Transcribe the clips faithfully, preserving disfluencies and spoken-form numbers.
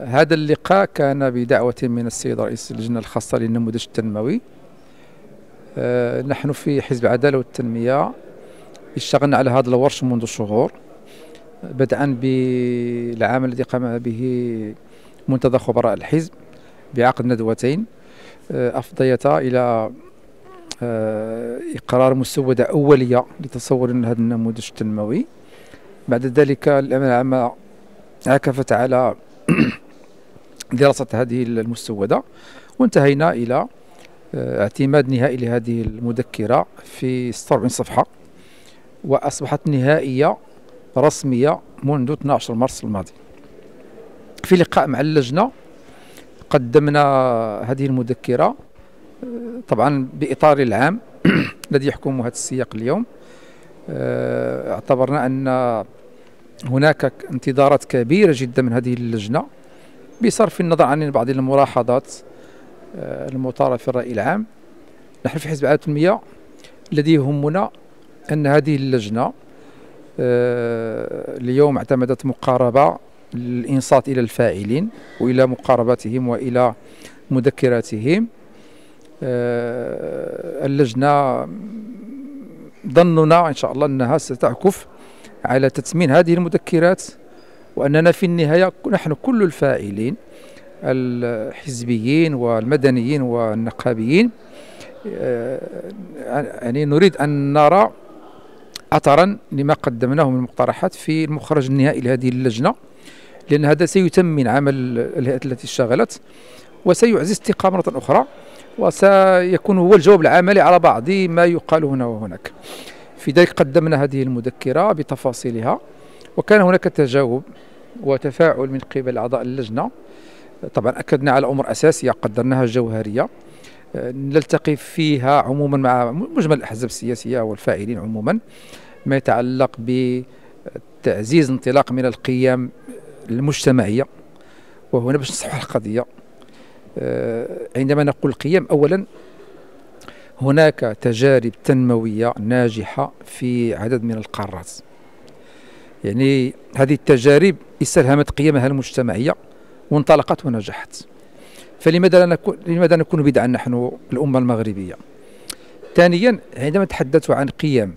هذا اللقاء كان بدعوة من السيد رئيس اللجنة الخاصة للنموذج التنموي. نحن في حزب العدالة والتنمية اشتغلنا على هذا الورش منذ شهور، بدءا بالعام الذي قام به منتدى خبراء الحزب بعقد ندوتين أفضيتا إلى إقرار مسودة أولية لتصور هذا النموذج التنموي. بعد ذلك الأمانة العامة عكفت على دراسة هذه المسودة، وانتهينا إلى اعتماد نهائي لهذه المذكرة في ستة وأربعين صفحة، وأصبحت نهائية رسمية منذ اثني عشر مارس الماضي. في لقاء مع اللجنة قدمنا هذه المذكرة طبعا بإطار العام الذي يحكم هذا السياق اليوم. اعتبرنا أن هناك انتظارات كبيرة جدا من هذه اللجنة بصرف النظر عن بعض الملاحظات المطارة في الرأي العام. نحن في حزب العدالة والتنمية الذي يهمنا أن هذه اللجنة اليوم اعتمدت مقاربة للإنصات إلى الفاعلين وإلى مقارباتهم وإلى مذكراتهم. اللجنة ظننا إن شاء الله أنها ستعكف على تثمين هذه المذكرات، وأننا في النهاية نحن كل الفاعلين الحزبيين والمدنيين والنقابيين يعني نريد أن نرى أثرا لما قدمناه من مقترحات في المخرج النهائي لهذه اللجنة، لأن هذا سيتمم عمل الهيئة التي اشتغلت وسيعزز استقامة أخرى، وسيكون هو الجواب العملي على بعض ما يقال هنا وهناك. في ذلك قدمنا هذه المذكرة بتفاصيلها، وكان هناك تجاوب وتفاعل من قبل أعضاء اللجنة. طبعا أكدنا على أمور أساسية قدرناها جوهرية نلتقي فيها عموما مع مجمل الأحزاب السياسية والفاعلين عموما، ما يتعلق بتعزيز انطلاق من القيم المجتمعية. وهنا باش نصحح القضية، عندما نقول قيم، أولا هناك تجارب تنموية ناجحة في عدد من القارات، يعني هذه التجارب استلهمت قيمها المجتمعية وانطلقت ونجحت، فلماذا لا نكون لماذا نكون بدعا نحن الأمة المغربية؟ ثانيا عندما نتحدث عن قيم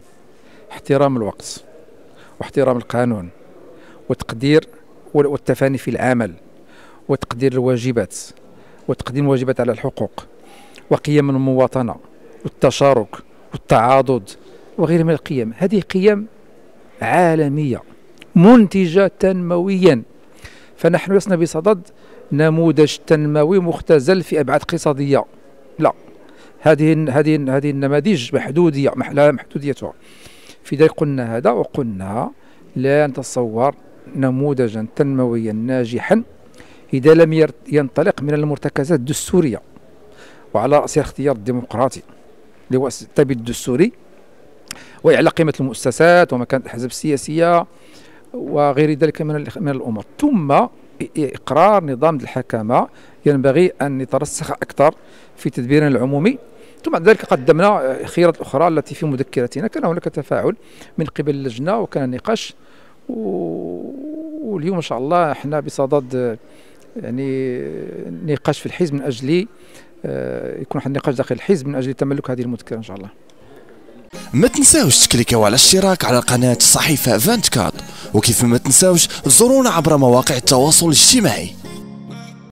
احترام الوقت واحترام القانون وتقدير والتفاني في العمل وتقدير الواجبات وتقديم الواجبات على الحقوق وقيم المواطنة والتشارك والتعاضد وغيرها من القيم، هذه قيم عالمية منتجة تنمويا، فنحن لسنا بصدد نموذج تنموي مختزل في أبعاد اقتصادية، لا، هذه هذه هذه النماذج محدودية لها محدوديتها. في ذلك قلنا هذا، وقلنا لا نتصور نموذجا تنمويا ناجحا إذا لم ينطلق من المرتكزات الدستورية، وعلى رأسها الاختيار الديمقراطي اللي هو التبديل الدستوري، وإعلاء قيمة المؤسسات ومكانة الأحزاب السياسية وغير ذلك من من الأمور، ثم إقرار نظام الحكامة ينبغي أن يترسخ أكثر في تدبيرنا العمومي. ثم بعد ذلك قدمنا الخيارات الأخرى التي في مذكرتنا. كان هناك تفاعل من قبل اللجنة وكان نقاش، واليوم إن شاء الله احنا بصدد يعني نقاش في الحزب من أجل يكون النقاش داخل الحزب من أجل تملك هذه المذكرة إن شاء الله. ما تنساوش تكليكيو على الاشتراك على قناة صحيفة أربعة وعشرين، وكيف ما تنساوش زورونا عبر مواقع التواصل الاجتماعي.